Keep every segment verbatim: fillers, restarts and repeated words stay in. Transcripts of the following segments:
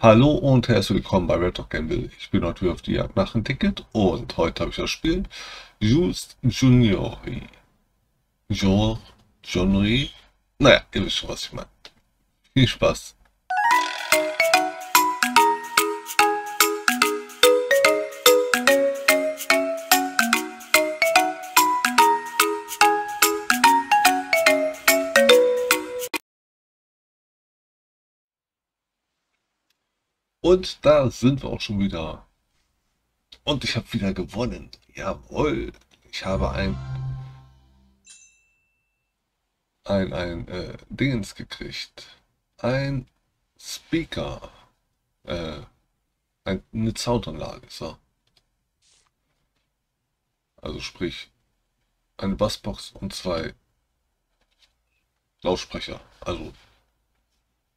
Hallo und herzlich willkommen bei Reddog Gamble. Ich bin heute wieder auf die Jagd nach dem Ticket und heute habe ich das Spiel June's Journey. Journey? Naja, ihr wisst schon, was ich meine. Viel Spaß! Und da sind wir auch schon wieder. Und ich habe wieder gewonnen. Jawohl. Ich habe ein... Ein, ein, äh, Dingens gekriegt. Ein Speaker. Äh, ein, eine Soundanlage. So. Also sprich, eine Bassbox und zwei Lautsprecher. Also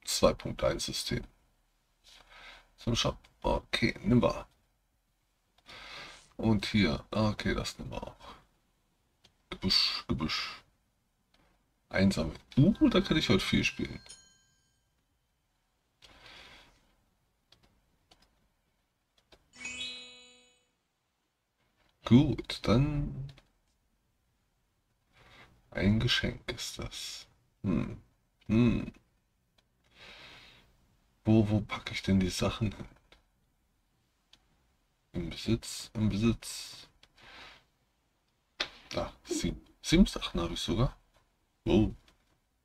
zwei Punkt eins System. Zum Shop. Okay, nimm wir. Und hier. Okay, das nehmen wir auch. Gebüsch, Gebüsch. Einsam. Uh, da kann ich heute viel spielen. Gut, dann... Ein Geschenk ist das. Hm. Hm. Wo, wo packe ich denn die Sachen hin? Im Besitz, im Besitz. Da, sieben. Sieben Sachen habe ich sogar. Wow.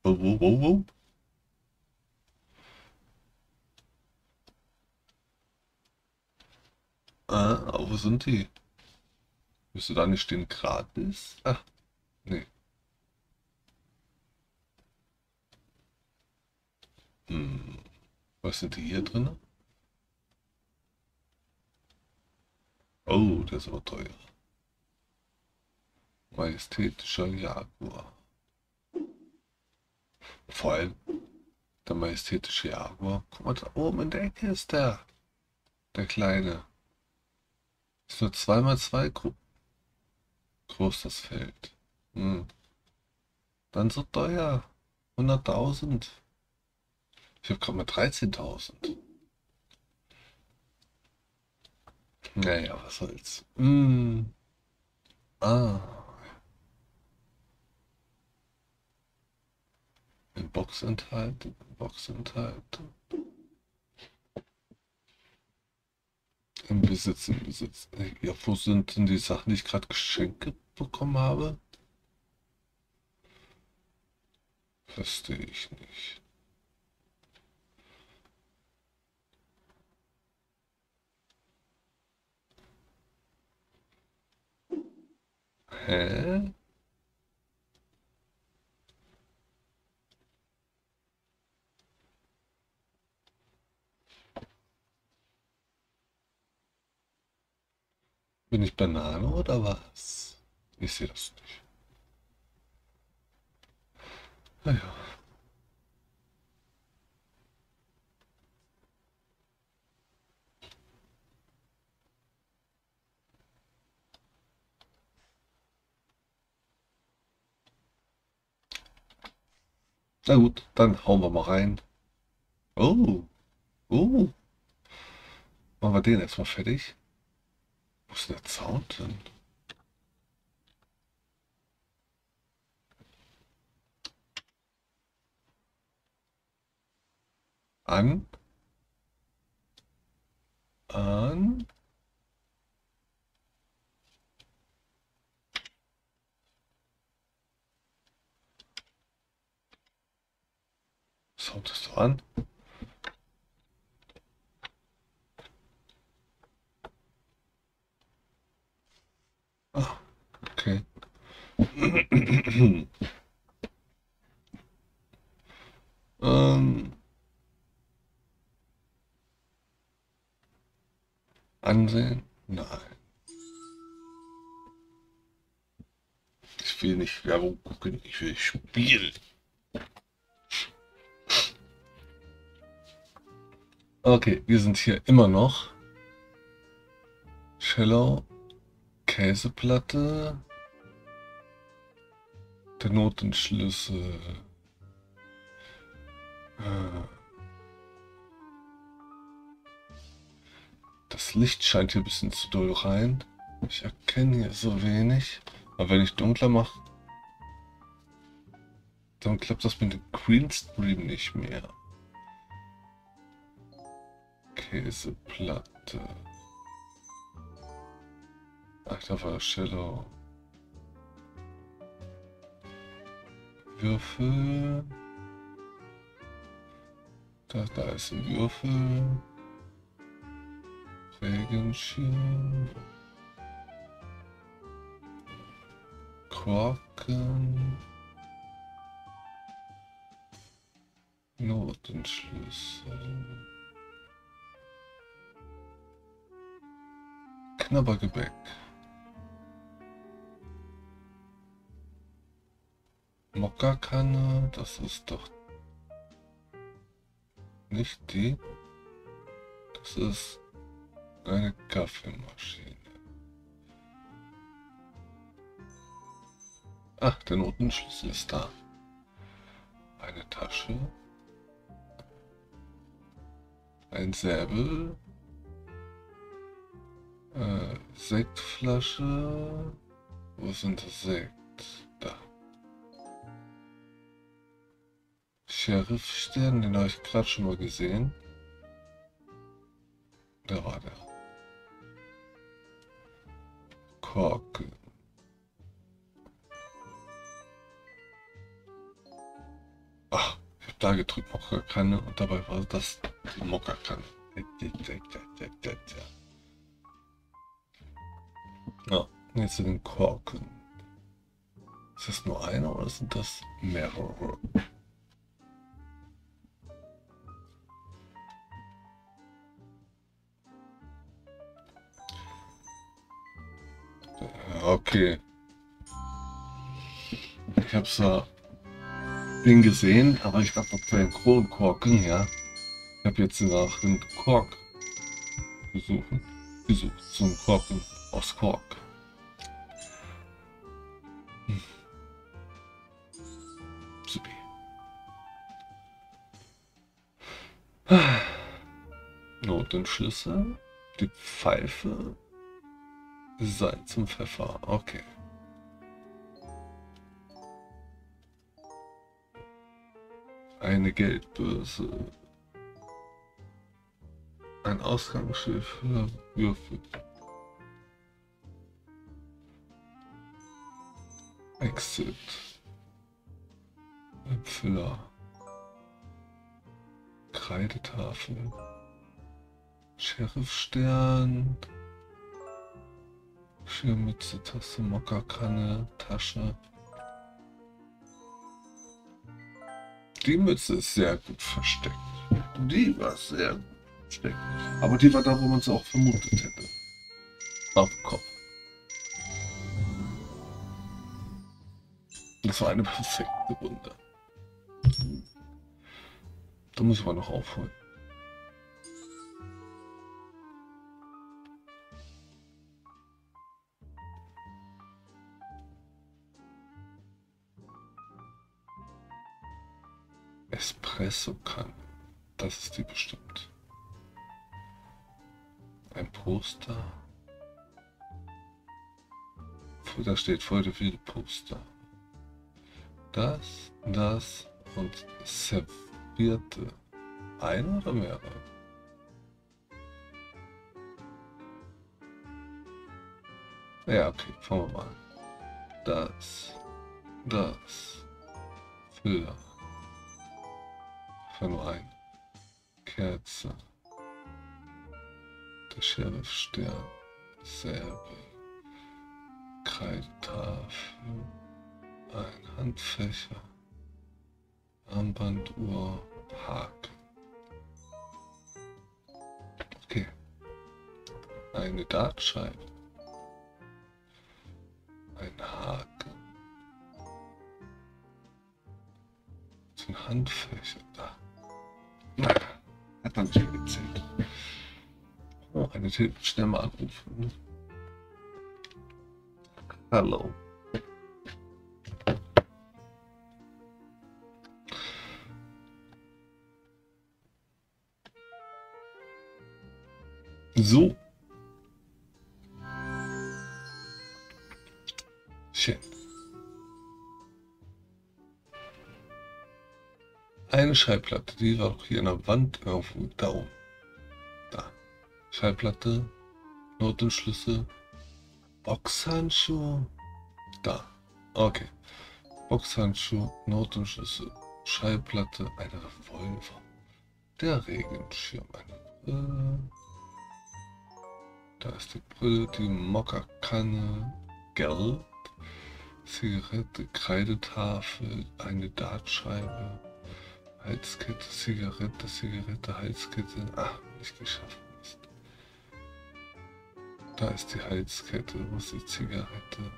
Wow, wow, wow, wow. Ah, wo sind die? Bist du da nicht stehen gratis? Ach, nee. Hm. Was sind die hier drin? Oh, das ist aber teuer. Majestätischer Jaguar. Vor allem der majestätische Jaguar. Guck mal, da oben in der Ecke ist der. Der kleine. Ist nur zwei mal zwei groß das Feld. Hm. Dann so teuer. hunderttausend. Ich habe gerade mal dreizehntausend. Naja, was soll's. Mm. Ah. In Box enthalten, Box enthalten. Im Besitz, im Besitz. Ja, wo sind denn die Sachen, die ich gerade Geschenke bekommen habe? Verstehe ich nicht. Hä? Bin ich Banane oder was? Ich sehe das nicht. Naja. Na gut, dann hauen wir mal rein. Oh, oh. Machen wir den erstmal fertig. Wo ist der Zaun denn? An. An. Haut es doch an. Ah, okay. ähm. Ansehen? Nein. Ich will nicht Werbung gucken, ich will spielen. Okay, wir sind hier immer noch. Shallow, Käseplatte, der Notenschlüssel. Das Licht scheint hier ein bisschen zu doll rein. Ich erkenne hier so wenig. Aber wenn ich dunkler mache, dann klappt das mit dem Greenscreen nicht mehr. Käseplatte. Ach, da war Shadow. Würfel. Da, da ist ein Würfel. Regenschirm. Korken. Notenschlüssel. Knabbergebäck. Mokkakanne, das ist doch nicht die. Das ist eine Kaffeemaschine. Ach, der Notenschlüssel ist da. Eine Tasche. Ein Säbel. Äh, Sektflasche. Wo sind das Sekt? Da. Sheriff-Stern, den habe ich gerade schon mal gesehen. Da war der. Korken. Ach, ich habe da gedrückt, Mokkakanne, und dabei war das die Mokkakanne. Ja, jetzt sind den Korken. Ist das nur einer oder sind das mehrere? Okay. Ich hab's ja bin gesehen, aber ich dachte, das wäre ein Kronkorken, ja. Ich habe jetzt nach dem Kork gesucht. Gesucht zum Korken aus Kork. Hm. Super. Ah. Notenschlüssel, die Pfeife. Salz und Pfeffer, okay. Eine Geldbörse. Ein Ausgangsschild für Würfel. Exit. Ein Füller. Kreidetafel. Sheriffstern. Schirmmütze, Tasse, Mokkakanne, Tasche. Die Mütze ist sehr gut versteckt. Die war sehr gut versteckt. Aber die war da, wo man es auch vermutet hätte. Auf dem Kopf. Das war eine perfekte Runde. Da muss man noch aufholen. Espresso kann. Das ist die bestimmt. Ein Poster. Da steht voll viele Poster. Das, das und servierte. Ein oder mehrere? Ja, okay, fangen wir mal an. Das, das, Füller. Nur ein Kerze, der Sheriffstern, Säbel, Kreidetafel, ein Handfächer, Armbanduhr, Haken. Okay, eine Dartscheibe, ein Haken, ein Handfächer da. Na, hat dann schon gezählt. Oh, eine Tür, schnell mal anrufen. Hallo. So, Schätzchen. Eine Schallplatte, die war doch hier an der Wand irgendwo, da oben. Da. Schallplatte, Notenschlüssel, Boxhandschuhe, da. Okay. Boxhandschuh, Notenschlüssel, Schallplatte, eine Revolver, der Regenschirm, eine Brille, da ist die Brille, die Mokkakanne, Geld, Zigarette, Kreidetafel, eine Dartscheibe, Halskette, Zigarette, Zigarette, Halskette, ach, nicht geschafft, Mist. Da ist die Halskette, wo ist die Zigarette?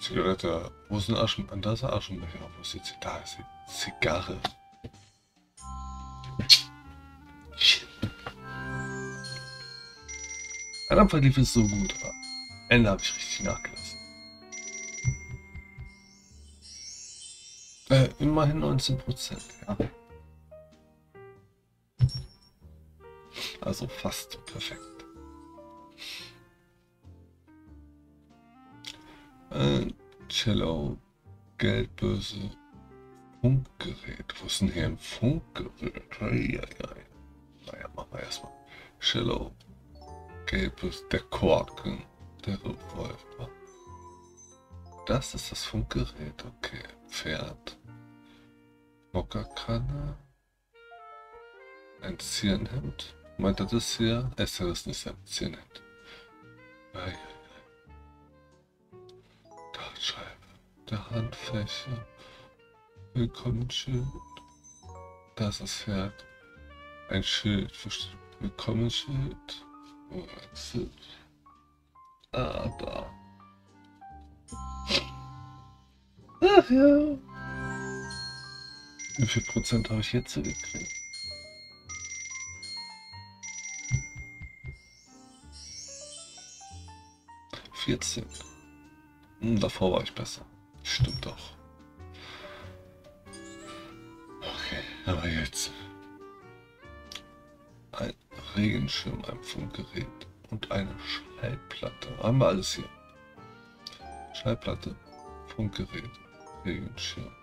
Zigarette, wo ist ein Aschenbecher? Da ist ein Aschenbecher, wo ist die Zigarette? Da ist die Zigarre. Shit. Am Anfang lief es so gut, aber am Ende habe ich richtig nachgelassen. Äh, immerhin neunzehn Prozent, ja. Also fast perfekt. Cello, Geldbörse, Funkgerät. Wo ist denn hier ein Funkgerät? Naja, machen wir erstmal. Cello, Geldbörse, der Korken, der Revolver. Das ist das Funkgerät, okay. Pferd, Mokkakanne, ein Zirnhemd. Meint er das hier? Es ist nicht ein Zirnhemd. Naja. Scheibe, der Handfläche, Willkommensschild, da ist das Pferd, ein Schild, Willkommensschild, oh, ah, da, ach ja, wie viel Prozent habe ich jetzt gekriegt? vierzehn. Davor war ich besser. Stimmt doch. Okay, aber jetzt. Ein Regenschirm, ein Funkgerät und eine Schallplatte. Haben wir alles hier. Schallplatte, Funkgerät, Regenschirm.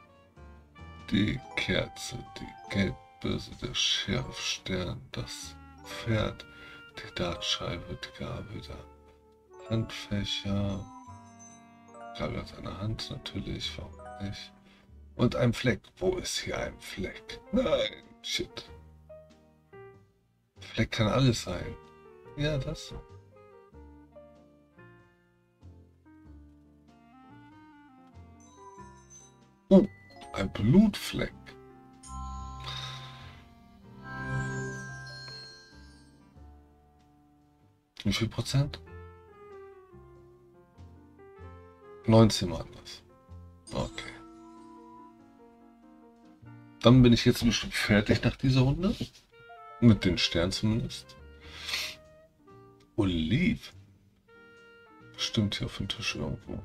Die Kerze, die Geldbörse, der Schärfstern, das Pferd, die Dartscheibe, die Gabel, der Handfächer. Kabel hat eine Hand, natürlich, warum nicht? Und ein Fleck. Wo ist hier ein Fleck? Nein, shit. Fleck kann alles sein. Ja, das. Oh, ein Blutfleck. Wie viel Prozent? neunzehn mal anders. Okay. Dann bin ich jetzt bestimmt fertig nach dieser Runde. Mit den Sternen zumindest. Oliv. Bestimmt hier auf dem Tisch irgendwo.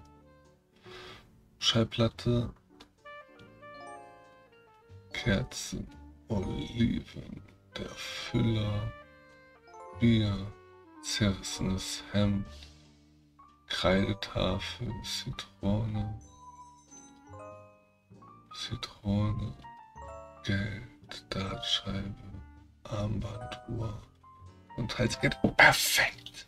Schallplatte. Kerzen. Oliven. Der Füller. Bier. Zerrissenes Hemd. Kreidetafel, Zitrone, Zitrone, Geld, Dartscheibe, Armbanduhr und Halskette. Perfekt!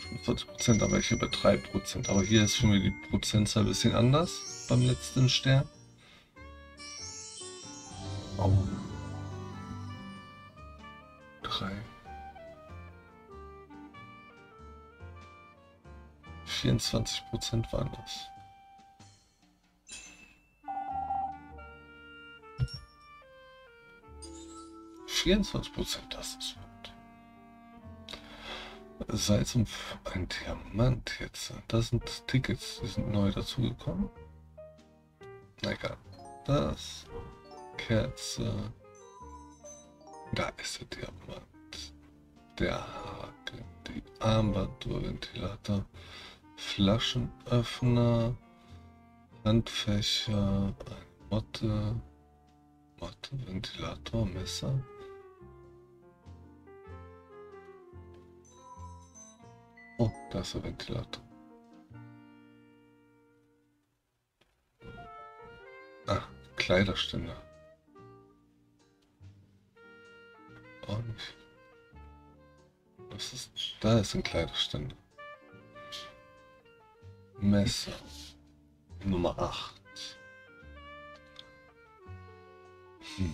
fünfundvierzig Prozent, aber ich habe drei Prozent. Aber hier ist schon wieder die Prozentzahl ein bisschen anders beim letzten Stern. Oh. vierundzwanzig Prozent waren das. vierundzwanzig Prozent, das ist gut. Salz und ein Diamant jetzt. Das sind Tickets, die sind neu dazugekommen. Na egal. Das. Kerze. Da ist der Diamant. Der Haken. Die Armbanduhr, Ventilator. Flaschenöffner, Handfächer, eine Motte, Mathe, Ventilator, Messer. Oh, da ist der Ventilator. Ah, Kleiderständer. Auch nicht. Das ist, da ist ein Kleiderständer. Messer. Nummer acht. Hm.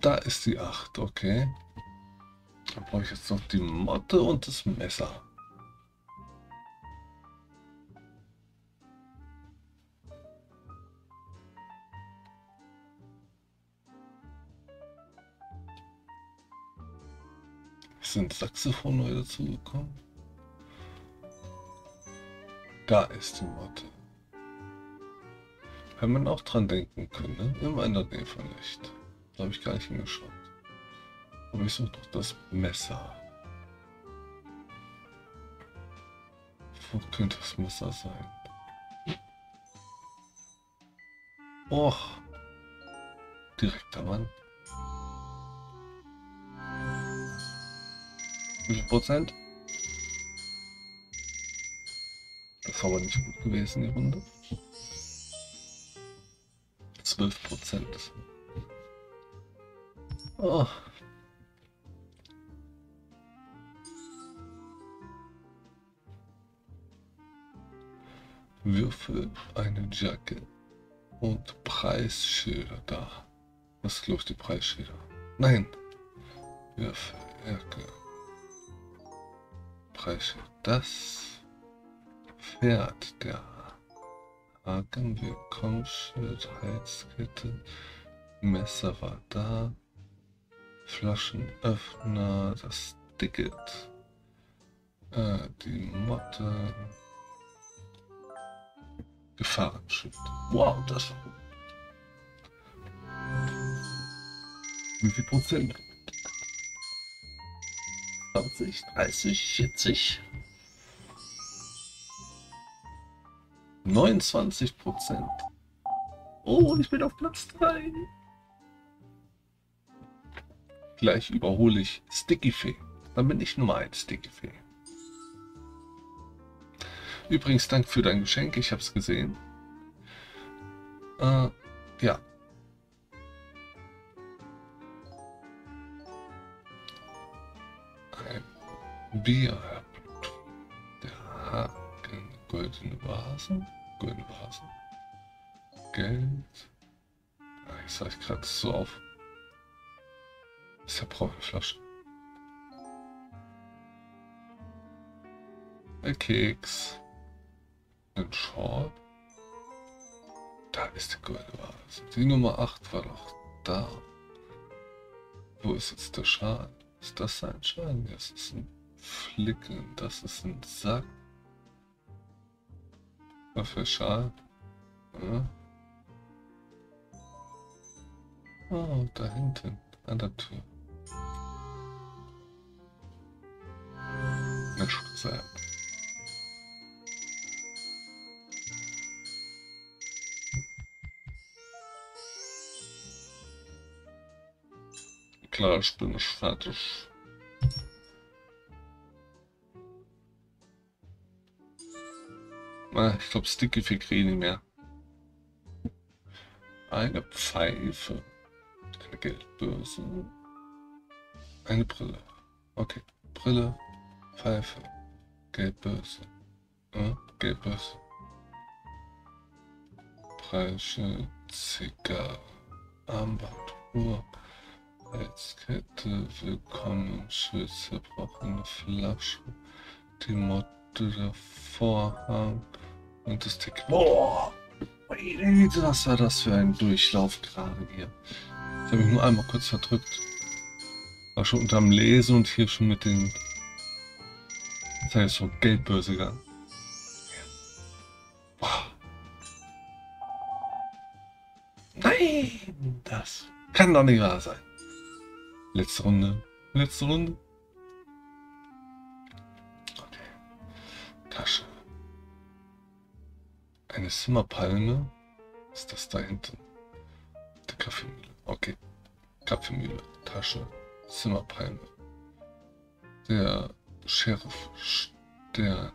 Da ist die acht, okay. Da brauche ich jetzt noch die Motte und das Messer. Sind Saxophon neu dazugekommen? Da ist die Motte. Wenn man auch dran denken könnte, immer in der Nähe von Licht. Da habe ich gar nicht hingeschaut. Aber ich suche noch das Messer. Wo könnte das Messer sein? Och! Direkt am Mann. Wie viel Prozent? Das war aber nicht gut gewesen, die Runde. zwölf Prozent. Oh. Würfel, eine Jacke und Preisschilder da. Was ist, glaube ich, die Preisschilder? Nein! Würfel, Jacke. Preisschild. Das Pferd, der Haken, Willkommensschild, Heizkette, Messer war da, Flaschenöffner, das Ticket, äh, die Motte, Gefahrenschild. Wow, das war gut. Wie viel Prozent? zwanzig, dreißig, vierzig. neunundzwanzig Prozent. Oh, ich bin auf Platz drei. Gleich überhole ich Sticky Fee. Dann bin ich Nummer eins, Sticky Fee. Übrigens, danke für dein Geschenk. Ich habe es gesehen. Äh, ja. Ein Bier. Der Haken. Goldene Vasen. Goldene Vasen. Geld. Ich sage gerade so auf. Ich brauche eine Flasche. Ein Keks. Ein Schorb. Da ist die goldene Vase. Die Nummer acht war doch da. Wo ist jetzt der Schal? Ist das ein Schal? Das ist ein Flicken. Das ist ein Sack. Was für ein Schal? Ja. Oh, da hinten. An der Tür. Eine Schuhe. Klar, ich bin nicht fertig. Ah, ich glaube, Sticky Fee kriege ich nicht mehr. Eine Pfeife. Eine Geldbörse. Eine Brille. Okay. Brille. Pfeife. Geldbörse. Ja, Geldbörse. Preisschild. Zigarre. Armband. Uhr. Heizkette, willkommen, Schütz, zerbrochene Flasche, die Motte, der Vorhang und das Ticket. Boah! Was war das für ein Durchlauf gerade hier? Ich habe mich nur einmal kurz verdrückt. War schon unterm Lesen und hier schon mit den... Das heißt so Geldbörse gegangen. Boah. Nein! Das kann doch nicht wahr sein. Letzte Runde. Letzte Runde. Okay. Tasche. Eine Zimmerpalme. Ist das da hinten? Kaffeemühle. Okay. Kaffeemühle, Tasche, Zimmerpalme. Der Sheriff, Stern.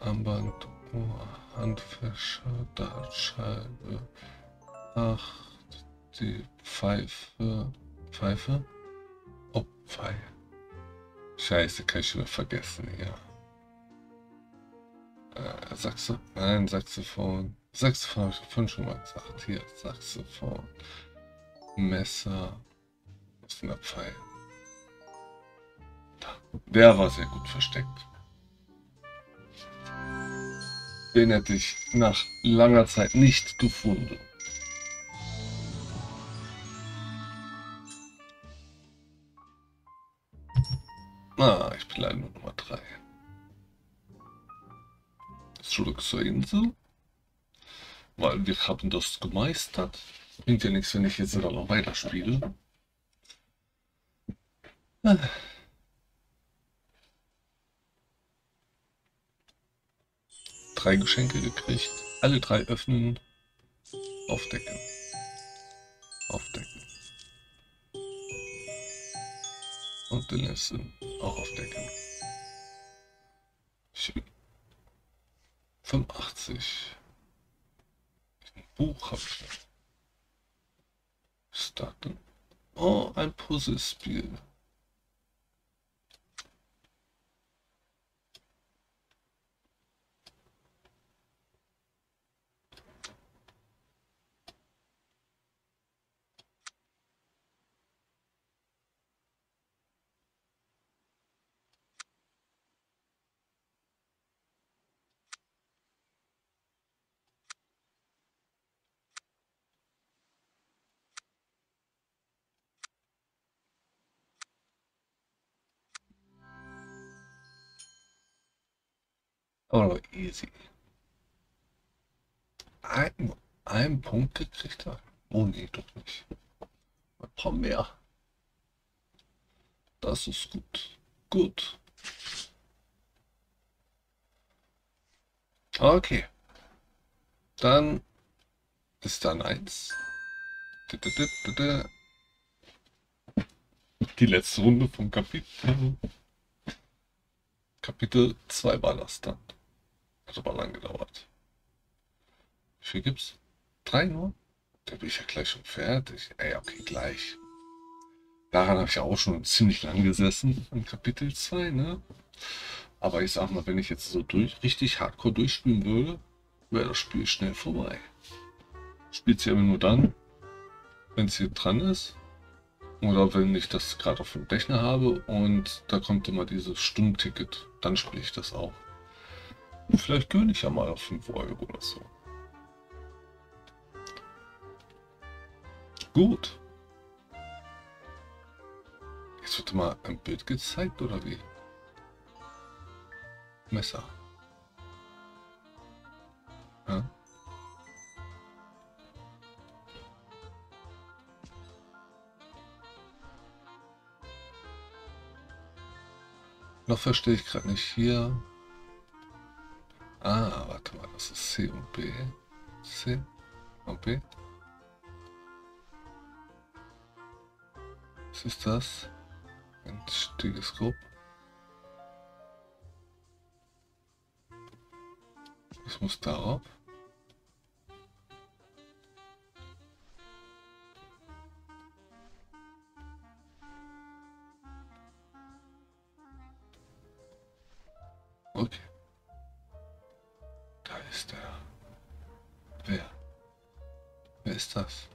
Armband, oh, Handfächer, Dartscheibe. Ach, die Pfeife. Pfeife? Oh, Pfeife. Scheiße, kann ich wieder vergessen, ja. Äh, Saxo? Nein, Saxophon. Saxophon habe ich vorhin schon mal gesagt. Hier, Saxophon. Messer. Was ist denn der Pfeil? Da. Der war sehr gut versteckt. Den hätte ich nach langer Zeit nicht gefunden. Ah, ich bin leider nur Nummer drei. Zurück zur Insel. Weil wir haben das gemeistert. Bringt ja nichts, wenn ich jetzt noch weiter spiele. Ah. Drei Geschenke gekriegt. Alle drei öffnen. Aufdecken. Aufdecken. Und den letzten auch aufdecken. Schön. fünfundachtzig. Ein Buch habe ich nicht. Starten. Oh, ein Puzzlespiel. Aber easy. Ein, ein Punkt gekriegt habe. Oh nee, doch nicht. Ein paar mehr. Das ist gut. Gut. Okay. Dann ist dann eins. Die letzte Runde vom Kapitel. Kapitel zwei war das dann. Hat aber lang gedauert. Wie viel gibt's? Drei nur? Da bin ich ja gleich schon fertig. Ey, okay, gleich. Daran habe ich ja auch schon ziemlich lang gesessen, an Kapitel zwei, ne? Aber ich sag mal, wenn ich jetzt so durch, richtig hardcore durchspielen würde, wäre das Spiel schnell vorbei. Spielt sie aber nur dann, wenn es hier dran ist. Oder wenn ich das gerade auf dem Rechner habe und da kommt immer dieses Stundenticket, dann spiele ich das auch. Vielleicht gönne ich ja mal auf fünf Euro oder so. Gut. Jetzt wird mal ein Bild gezeigt, oder wie? Messer. Ja. Noch verstehe ich gerade nicht hier. Ah, warte mal, das ist C und B. C und B. Was ist das? Ein Stethoskop. Was muss darauf? Okay. Da ist er. Wer? Wer ist das?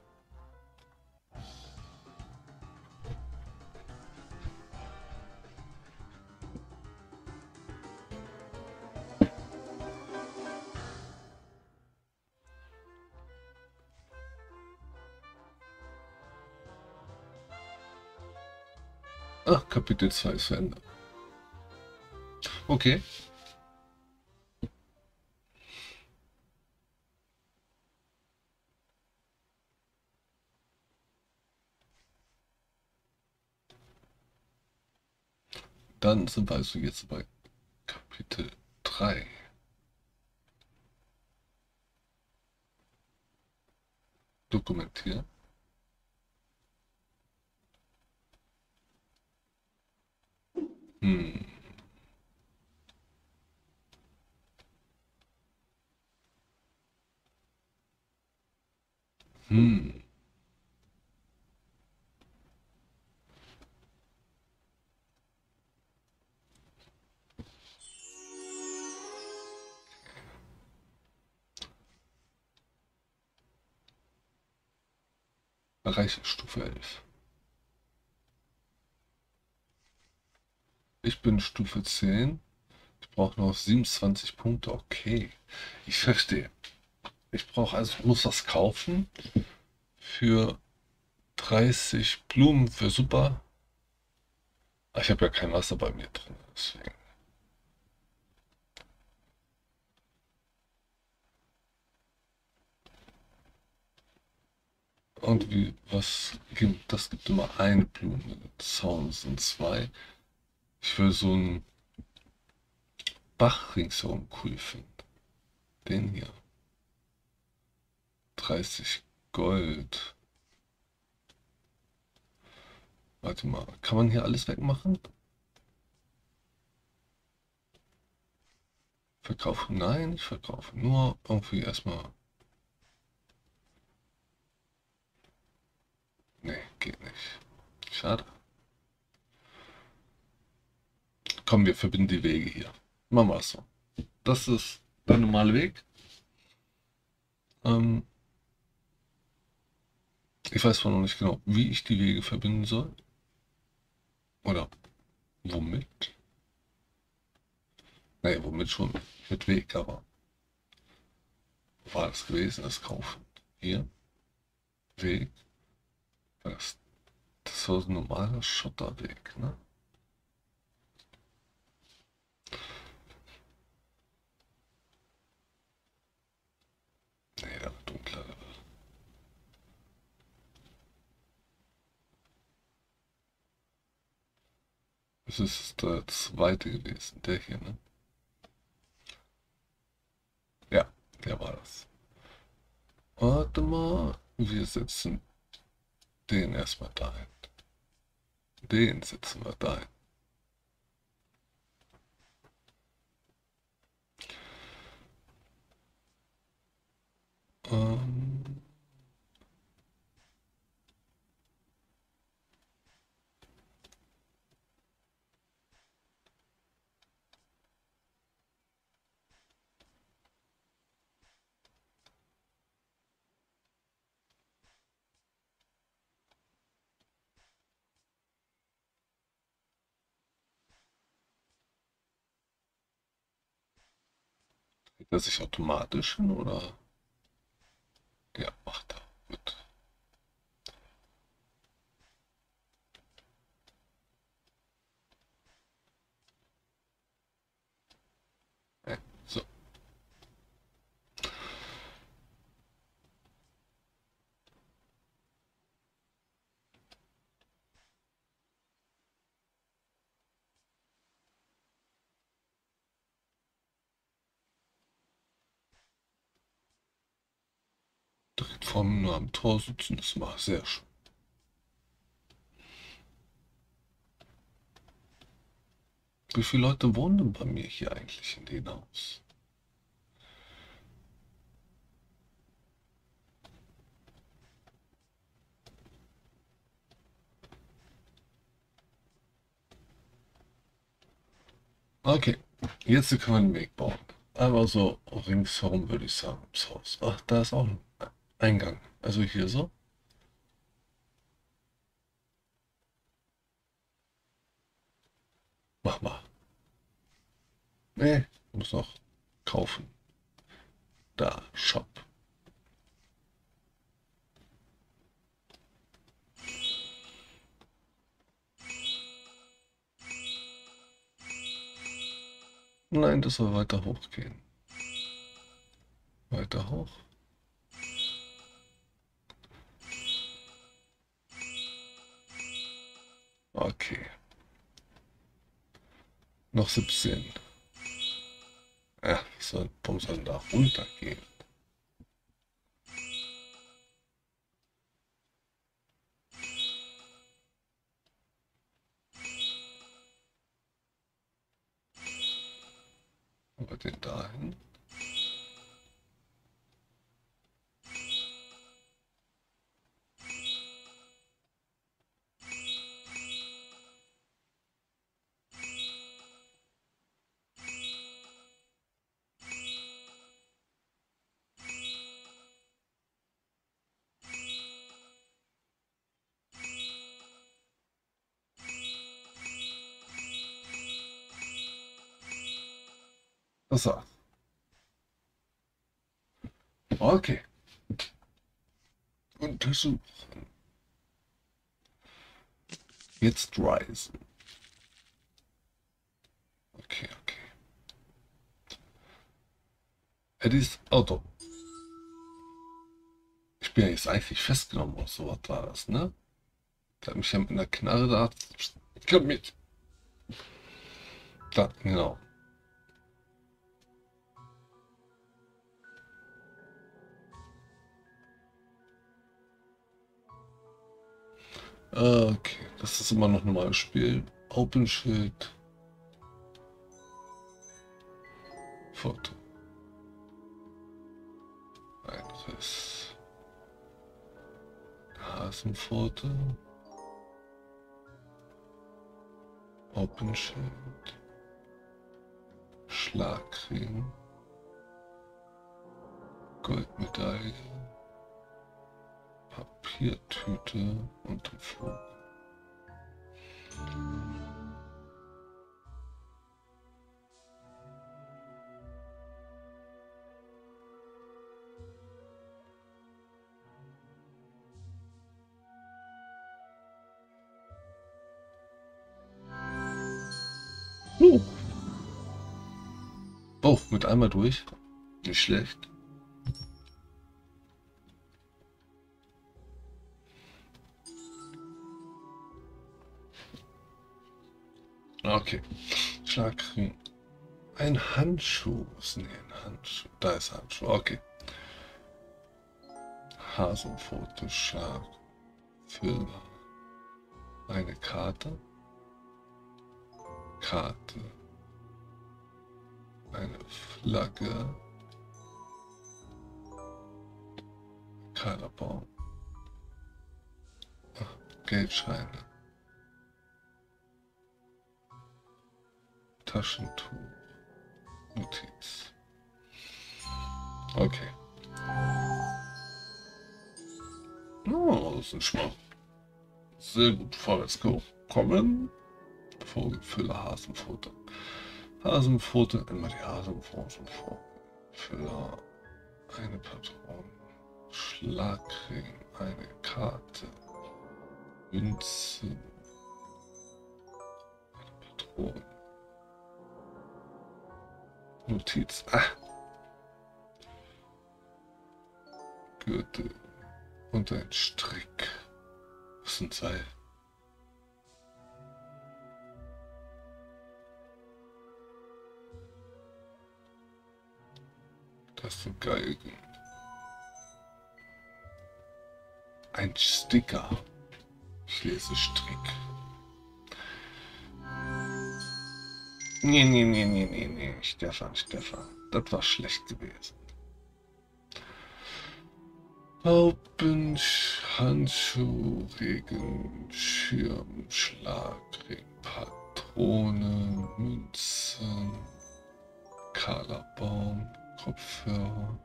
Ach, Kapitel zwei ist verändert. Okay. Dann sind wir also jetzt bei Kapitel drei. dokumentieren. Hm. Hm. Bereich Stufe elf. Ich bin Stufe zehn. Ich brauche noch siebenundzwanzig Punkte. Okay, ich verstehe. Ich brauche also, ich muss das kaufen für dreißig Blumen für Super. Ah, ich habe ja kein Wasser bei mir drin, deswegen. Und wie, was gibt das? Gibt immer eine Blume. Zaun sind zwei. Ich will so einen Bach ringsherum cool finden. Den hier. dreißig Gold. Warte mal, kann man hier alles wegmachen? Verkaufen? Nein, ich verkaufe nur irgendwie erstmal. Nee, geht nicht. Schade. Komm, wir verbinden die Wege hier. Machen wir es so. Das ist der normale Weg. Ähm ich weiß zwar noch nicht genau, wie ich die Wege verbinden soll. Oder womit? Naja, womit schon? Mit Weg, aber war das gewesen, das Kaufen. Hier. Weg. Das, das war so ein normaler Schotterweg, ne? Nee, da war dunkler. Das ist der zweite gewesen, der hier, ne? Ja, der war das. Warte mal, wir setzen den erstmal dahin. Den setzen wir dahin. Ähm Dass ich automatisch hin, oder? Ja, macht er. Gut. Ja, so. Vom nur am Tor sitzen, das war sehr schön. Wie viele Leute wohnen denn bei mir hier eigentlich in dem Haus? Okay, jetzt können wir den Weg bauen. Aber so ringsherum würde ich sagen, ums Haus. Ach, da ist auch ein Eingang, also hier so. Mach mal. Nee, muss noch kaufen. Da, Shop. Nein, das soll weiter hochgehen. Weiter hoch. Okay. Noch siebzehn. Ja, so ein Bums soll da runtergehen. Aber den dahin. So. Okay. Untersuchen. Jetzt reisen. Okay, okay. Eddies Auto. Ich bin ja jetzt eigentlich festgenommen, oder so was war das, ne? Da hat mich ja mit einer Knarre da. Komm mit. Da, genau. Okay, das ist immer noch ein normales Spiel. Open Shield. Foto. Ein Riss. Hasenfoto. Open Shield. Schlagring. Goldmedaille. Papiertüte und dem Flug. Uh. Oh, mit einmal durch. Nicht schlecht. Okay, Schlagring. Ein Handschuh. Was ist denn hier ein Handschuh? Da ist Handschuh, okay. Hasenfoto, Schlag, Füller. Eine Karte. Karte. Eine Flagge. Kaderbaum. Geldscheine. Taschentuch. Notiz. Okay. Oh, das ist schmal. Sehr gut. Vorwärts kommen. Vogelfüller, Hasenfoto. Hasenfoto, immer die Hasenfoto. Füller, eine Patrone. Schlagring, eine Karte. Münze. Eine Patrone. Notiz. Ah. Gürtel. Und ein Strick. Das ist ein Seil. Das sind Geigen. Ein Sticker. Ich lese Strick. Nee, nee, nee, nee, nee, nee, Stefan, Stefan, das war schlecht gewesen. Haupen, Handschuh, Regen, Schirm, Schlagring, Patronen, Münzen, kahler Baum, Kopfhörer.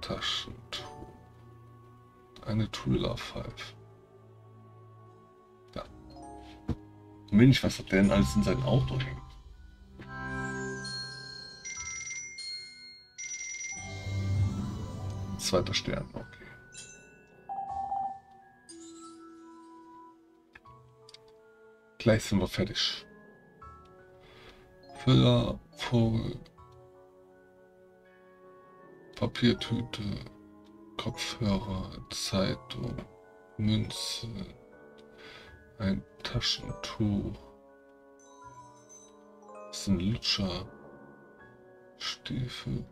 Taschentuch, eine Trillerpfeife. Mensch, was hat der denn alles in seinem Auto hängt? Zweiter Stern, okay. Gleich sind wir fertig. Füller, Vogel, Papiertüte, Kopfhörer, Zeitung, Münze. Ein Taschentuch. Das ist ein Lutscher. Stiefel.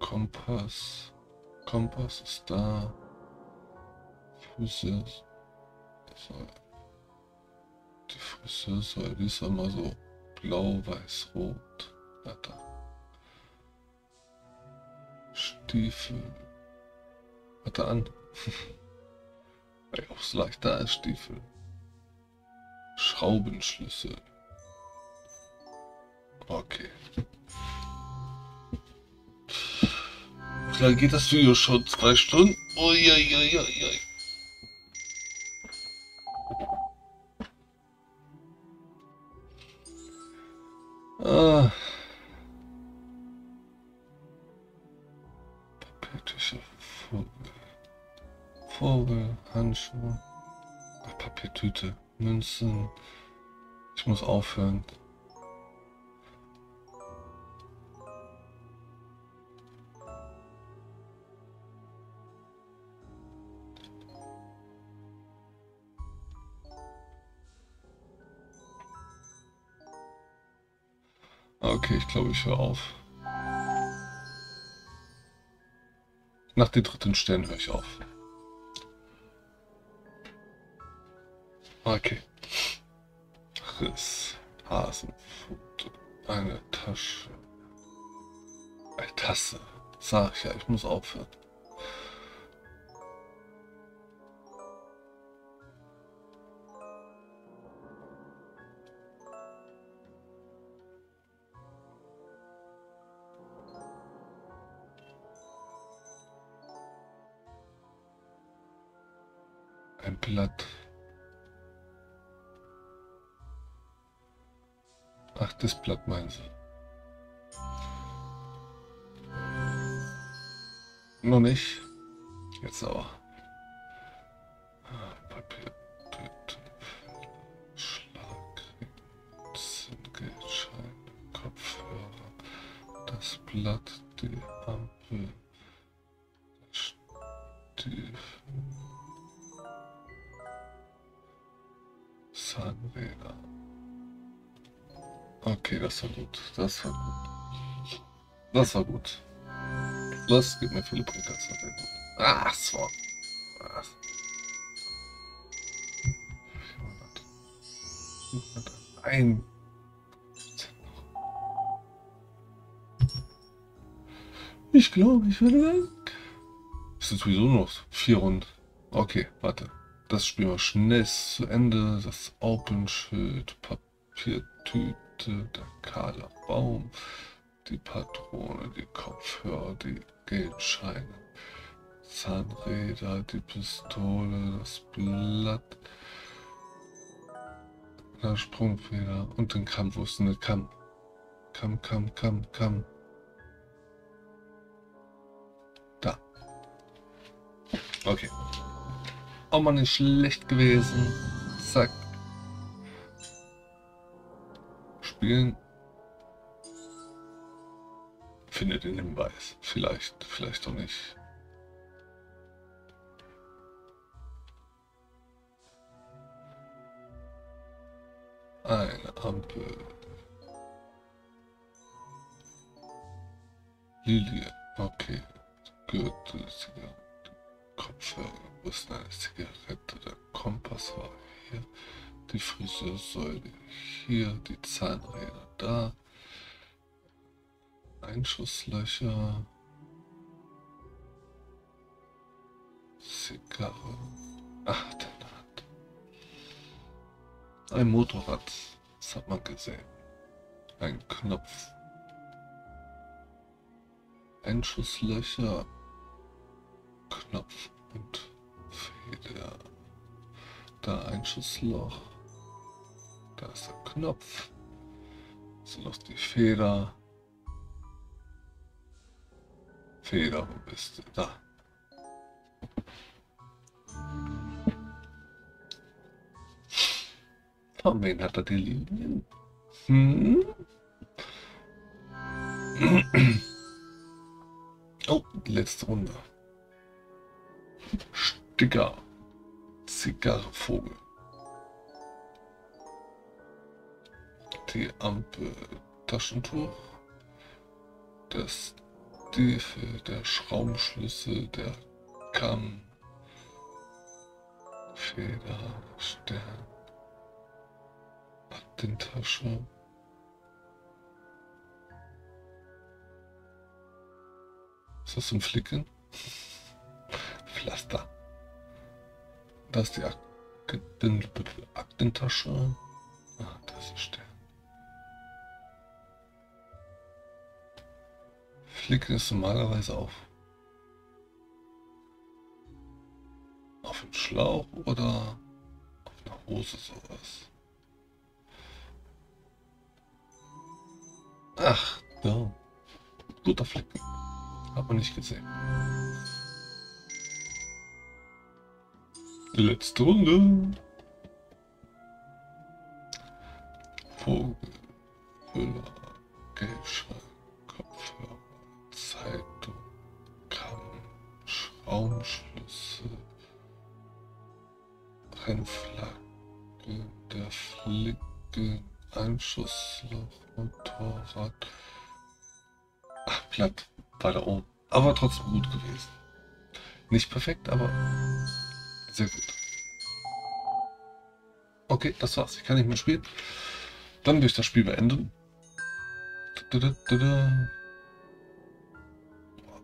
Kompass. Kompass ist da. Füße. Die Beziehungsweise ist immer so blau, weiß, rot. Blätter. Stiefel. Warte an. Auch leichter als Stiefel. Schraubenschlüssel. Okay. Wie lange geht das Video schon? Zwei Stunden? Uiuiuiui. Ah. Papiertücher, Vogel, Vogel, Handschuhe, Ach, Papiertüte, Münzen. Ich muss aufhören. Okay, ich glaube, ich höre auf. Nach den dritten Stern höre ich auf. Okay. Riss, Hasenfoto, eine Tasche, eine Tasse. Sag ich ja, ich muss aufhören. Blatt. Ach, das Blatt meinen Sie. Noch nicht. Jetzt aber. Ah, Papier, Tüten, Schlag, Geldschein, Kopfhörer, das Blatt, die Ampel, Stiefel. Zahnräder. Okay, das war gut. Das war gut. Das war gut. Das gibt mir viele Punkte. Das war sehr gut. Ach so. Ach. Ein. Ich glaube, ich werde weg. Das ist sowieso noch vier Runden. Okay, warte. Das spielen wir schnell zu Ende. Das Augenschild, Papiertüte, der kahle Baum, die Patrone, die Kopfhörer, die Geldscheine, Zahnräder, die Pistole, das Blatt, der Sprungfeder und den Kamm. Wo ist denn der Kamm? Kamm, Kamm, Kamm, Kamm. Da. Okay. Auch mal nicht schlecht gewesen. Zack. Spielen. Findet den Hinweis. Vielleicht, vielleicht auch nicht. Eine Ampel. Lilie. Okay. Gürtel. Kopfhörer. Wo ist eine Zigarette? Der Kompass war hier. Die Friseursäule hier. Die Zahnräder da. Einschusslöcher. Zigarre. Ach, der Hand. Ein Motorrad. Das hat man gesehen. Ein Knopf. Einschusslöcher. Knopf und Feder. Da ein Schussloch. Da ist der Knopf. So noch die Feder. Feder, wo bist du? Da. Von wem hat er die Linien? Hm? Oh, letzte Runde. Sticker, Zigarre, Vogel, die Ampel, Taschentuch, das Stiefel, der Schraubenschlüssel, der Kamm, Feder, Stern, Aktentasche. Ist das zum Flicken? Pflaster. Da ist die Akten Aktentasche. Ah, das ist der. Flicken ist normalerweise auf. Auf dem Schlauch oder auf einer Hose sowas. Ach, da. Guter Flicken. Hat man nicht gesehen. Die letzte Runde. Vogel, Füller, Geldschein, Kopfhörer, Zeitung, Kamm, Schraubenschlüssel, Rennflagge, der Flicken, Einschussloch, Motorrad. Ach, platt. Weiter oben. Aber trotzdem gut gewesen. Nicht perfekt, aber sehr gut. Okay, das war's. Ich kann nicht mehr spielen. Dann würde ich das Spiel beenden.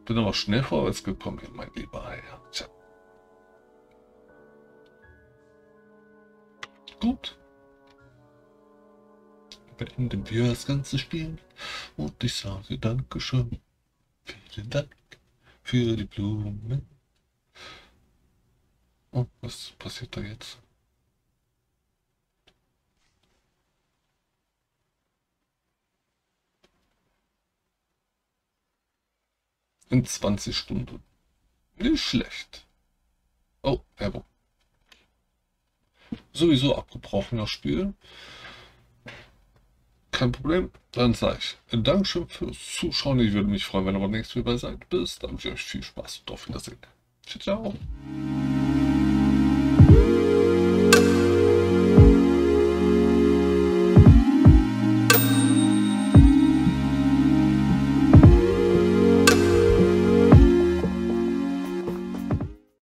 Bin aber schnell vorwärts gekommen, mein lieber Herr. Tja. Gut. Beenden wir das ganze Spiel. Und ich sage Dankeschön. Vielen Dank für die Blumen. Und was passiert da jetzt? In zwanzig Stunden. Nicht schlecht. Oh, Werbung. Sowieso abgebrochen das Spiel. Kein Problem, dann sage ich Dankeschön fürs Zuschauen. Ich würde mich freuen, wenn ihr beim nächsten Mal dabei seid. Bis dann, wünsche ich euch viel Spaß und auf Wiedersehen. Ciao, ciao.